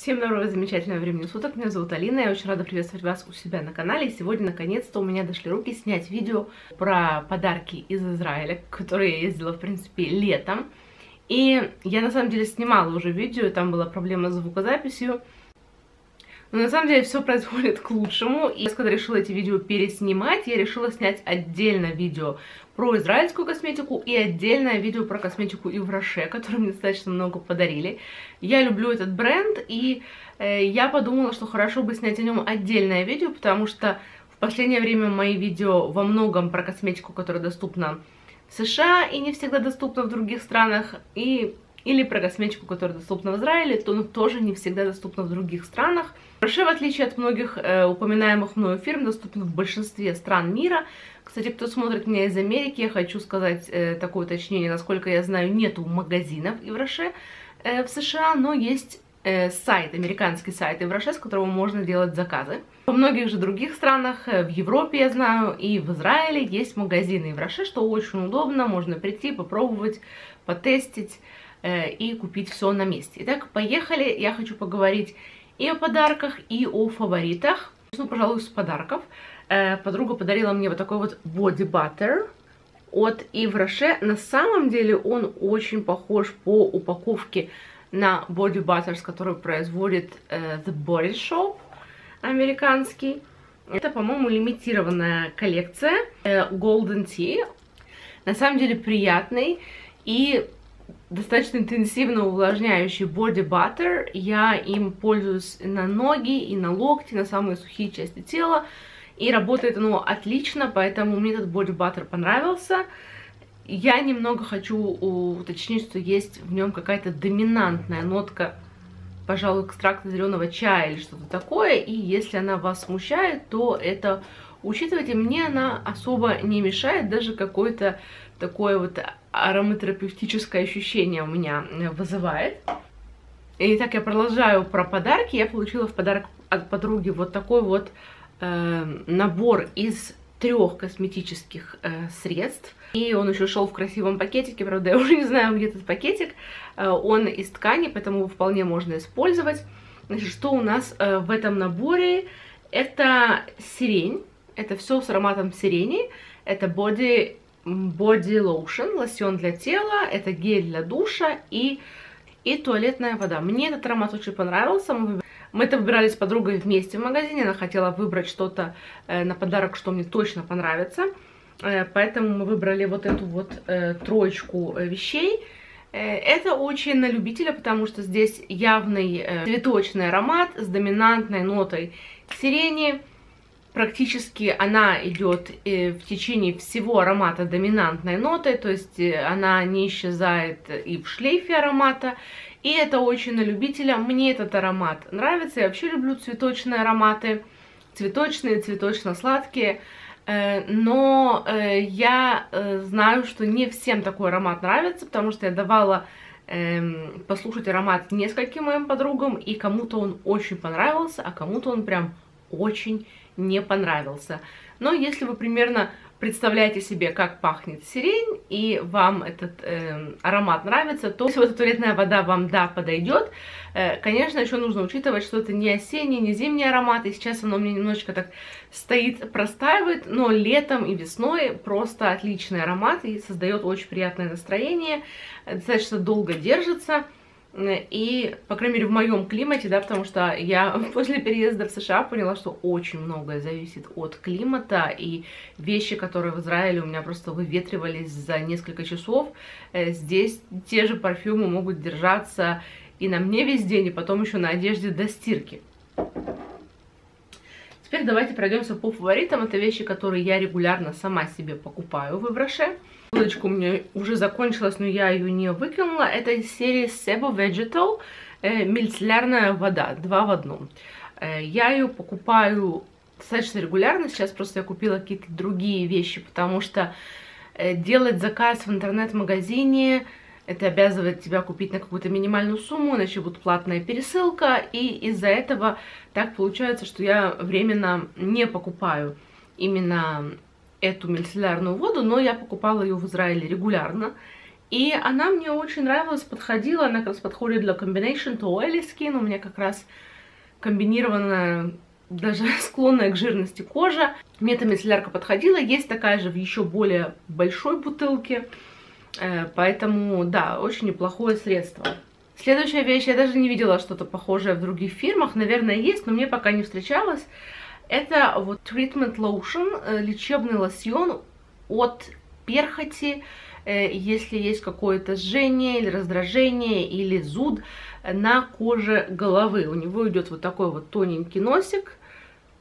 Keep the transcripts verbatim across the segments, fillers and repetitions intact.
Всем доброго замечательного времени суток, меня зовут Алина, я очень рада приветствовать вас у себя на канале. И сегодня наконец-то у меня дошли руки снять видео про подарки из Израиля, которые я ездила, в принципе, летом. И я на самом деле снимала уже видео, там была проблема с звукозаписью. Но на самом деле все происходит к лучшему, и когда решила эти видео переснимать, я решила снять отдельно видео про израильскую косметику и отдельное видео про косметику Yves Rocher, которую мне достаточно много подарили. Я люблю этот бренд, и э, я подумала, что хорошо бы снять о нем отдельное видео, потому что в последнее время мои видео во многом про косметику, которая доступна в США и не всегда доступна в других странах, и... или про косметику, которая доступна в Израиле, то она тоже не всегда доступна в других странах. Rocher, в отличие от многих э, упоминаемых мною фирм, доступен в большинстве стран мира. Кстати, кто смотрит меня из Америки, я хочу сказать э, такое уточнение. Насколько я знаю, нету магазинов Yves Rocher э, в США, но есть э, сайт, американский сайт Yves Rocher, с которого можно делать заказы. Во многих же других странах, в Европе, я знаю, и в Израиле есть магазины Yves Rocher, что очень удобно, можно прийти, попробовать, потестить и купить все на месте. Итак, поехали. Я хочу поговорить и о подарках, и о фаворитах. Ну, пожалуй, с подарков. Подруга подарила мне вот такой вот body butter от Yves Rocher. На самом деле он очень похож по упаковке на body butters, который производит The Body Shop американский. Это, по-моему, лимитированная коллекция Golden Tea. На самом деле приятный и достаточно интенсивно увлажняющий body butter. Я им пользуюсь на ноги и на локти, на самые сухие части тела. И работает оно отлично, поэтому мне этот body butter понравился. Я немного хочу уточнить, что есть в нем какая-то доминантная нотка, пожалуй, экстракта зеленого чая или что-то такое. И если она вас смущает, то это учитывайте. Мне она особо не мешает, даже какой-то такой вот ароматерапевтическое ощущение у меня вызывает. Итак, я продолжаю про подарки. Я получила в подарок от подруги вот такой вот э, набор из трех косметических э, средств. И он еще шел в красивом пакетике. Правда, я уже не знаю, где этот пакетик. Э, он из ткани, поэтому его вполне можно использовать. Значит, что у нас э, в этом наборе? Это сирень. Это все с ароматом сирени. Это боди... Body lotion, лосьон для тела, это гель для душа и, и туалетная вода. Мне этот аромат очень понравился. Мы, мы это выбирали с подругой вместе в магазине. Она хотела выбрать что-то э, на подарок, что мне точно понравится. Э, поэтому мы выбрали вот эту вот э, троечку вещей. Э, это очень на любителя, потому что здесь явный э, цветочный аромат с доминантной нотой сирени. Практически она идет в течение всего аромата доминантной нотой, то есть она не исчезает и в шлейфе аромата. И это очень на любителя. Мне этот аромат нравится. Я вообще люблю цветочные ароматы, цветочные, цветочно-сладкие. Но я знаю, что не всем такой аромат нравится, потому что я давала послушать аромат нескольким моим подругам, и кому-то он очень понравился, а кому-то он прям очень не понравился. Но если вы примерно представляете себе, как пахнет сирень, и вам этот э, аромат нравится, то если вот эта туалетная вода вам, да, подойдет. Э, конечно, еще нужно учитывать, что это не осенний, не зимний аромат, и сейчас оно у меня немножечко так стоит, простаивает, но летом и весной просто отличный аромат, и создает очень приятное настроение, достаточно долго держится. И, по крайней мере, в моем климате, да, потому что я после переезда в США поняла, что очень многое зависит от климата, и вещи, которые в Израиле у меня просто выветривались за несколько часов, здесь те же парфюмы могут держаться и на мне весь день, и потом еще на одежде до стирки. Теперь давайте пройдемся по фаворитам. Это вещи, которые я регулярно сама себе покупаю в Yves Rocher. Ссылочка у меня уже закончилась, но я ее не выкинула. Это из серии Sebo Vegetal э, мицеллярная вода, два в одном. Э, я ее покупаю достаточно регулярно. Сейчас просто я купила какие-то другие вещи, потому что э, делать заказ в интернет-магазине это обязывает тебя купить на какую-то минимальную сумму, иначе будет платная пересылка, и из-за этого так получается, что я временно не покупаю именно эту мицеллярную воду, но я покупала ее в Израиле регулярно, И она мне очень нравилась, подходила, она как раз подходит для Combination to Oily Skin, у меня как раз комбинированная, даже склонная к жирности кожа. Мне эта мицеллярка подходила, есть такая же в еще более большой бутылке, поэтому, да, очень неплохое средство. Следующая вещь, я даже не видела что-то похожее в других фирмах, наверное, есть, но мне пока не встречалось. Это вот Treatment Lotion, лечебный лосьон от перхоти, если есть какое-то жжение или раздражение или зуд на коже головы. У него идет вот такой вот тоненький носик,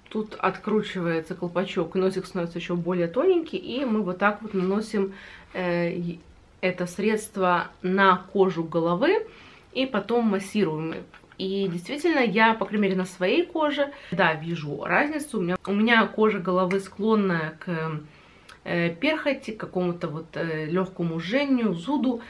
тут откручивается колпачок, носик становится еще более тоненький, и мы вот так вот наносим это средство на кожу головы и потом массируем. И действительно, я, по крайней мере, на своей коже, да, вижу разницу. У меня, у меня кожа головы склонная к э, перхоти, к какому-то вот э, легкому жжению, зуду.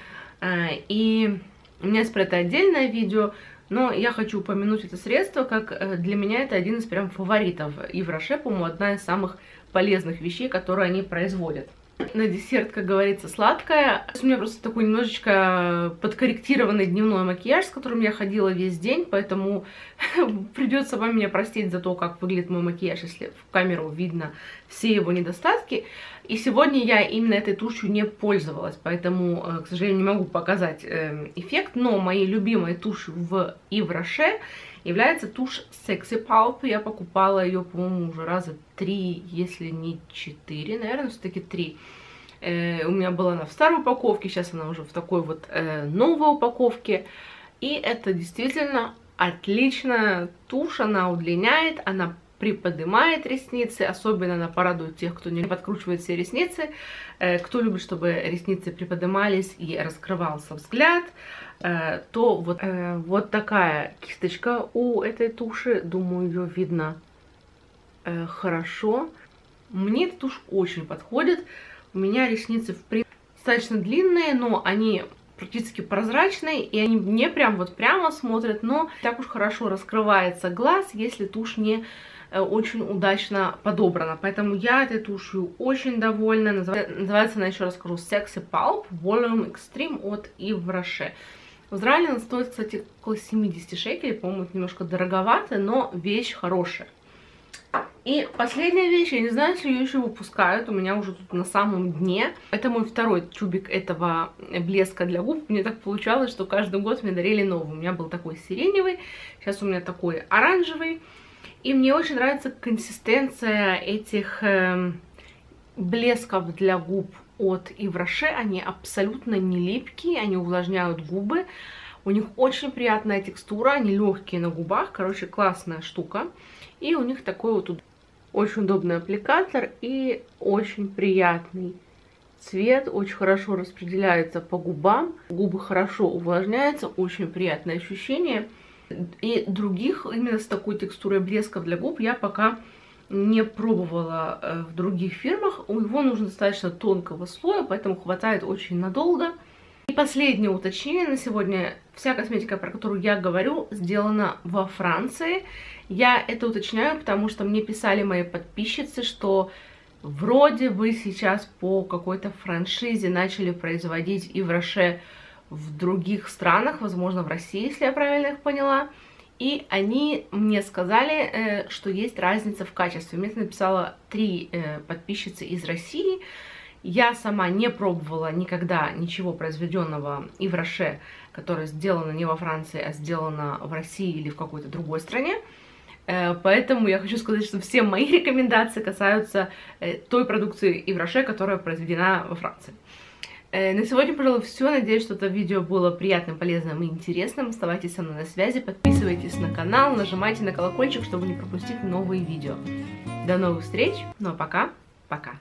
Э, и у меня есть про это отдельное видео, но я хочу упомянуть это средство, как э, для меня это один из прям фаворитов Yves Rocher, по-моему, одна из самых полезных вещей, которые они производят. На десерт, как говорится, сладкое. У меня просто такой немножечко подкорректированный дневной макияж, с которым я ходила весь день, поэтому придется вам меня простить за то, как выглядит мой макияж, если в камеру видно все его недостатки. И сегодня я именно этой тушью не пользовалась, поэтому, к сожалению, не могу показать эффект, но моей любимой тушью в Yves Rocher является тушь Sexy Pulp. Я покупала ее, по-моему, уже раза три, если не четыре, наверное, все-таки три. Э, у меня была она в старой упаковке, сейчас она уже в такой вот э, новой упаковке. И это действительно отличная тушь, она удлиняет, она приподнимает ресницы, особенно она порадует тех, кто не подкручивает все ресницы, э, кто любит, чтобы ресницы приподнимались и раскрывался взгляд. То вот, э, вот такая кисточка у этой туши, думаю, ее видно э, хорошо. Мне эта тушь очень подходит, у меня ресницы в принципе достаточно длинные, но они практически прозрачные, и они не прям вот прямо смотрят, но так уж хорошо раскрывается глаз, если тушь не э, очень удачно подобрана. Поэтому я этой тушью очень довольна, называется, называется она, еще раз скажу, Sexy Pulp Volume Extreme от Yves Rocher. В Израиле она стоит, кстати, около семидесяти шекелей, по-моему, это немножко дороговато, но вещь хорошая. И последняя вещь, я не знаю, если ее еще выпускают, у меня уже тут на самом дне. Это мой второй тюбик этого блеска для губ. Мне так получалось, что каждый год мне дарили новый. У меня был такой сиреневый, сейчас у меня такой оранжевый. И мне очень нравится консистенция этих э, блесков для губ от Yves Rocher, они абсолютно не липкие, они увлажняют губы, у них очень приятная текстура, они легкие на губах, короче, классная штука. И у них такой вот очень удобный аппликатор и очень приятный цвет, очень хорошо распределяется по губам, губы хорошо увлажняются, очень приятное ощущение. И других именно с такой текстурой блесков для губ я пока не пробовала в других фирмах. У него нужно достаточно тонкого слоя, поэтому хватает очень надолго. И последнее уточнение на сегодня. Вся косметика, про которую я говорю, сделана во Франции. Я это уточняю, потому что мне писали мои подписчицы, что вроде бы сейчас по какой-то франшизе начали производить Yves Rocher в других странах, возможно, в России, если я правильно их поняла. И они мне сказали, что есть разница в качестве. Мне написала три подписчицы из России. Я сама не пробовала никогда ничего произведенного Yves Rocher, которое сделано не во Франции, а сделано в России или в какой-то другой стране. Поэтому я хочу сказать, что все мои рекомендации касаются той продукции Yves Rocher, которая произведена во Франции. На сегодня, пожалуй, все. Надеюсь, что это видео было приятным, полезным и интересным. Оставайтесь со мной на связи, подписывайтесь на канал, нажимайте на колокольчик, чтобы не пропустить новые видео. До новых встреч, ну а пока, пока!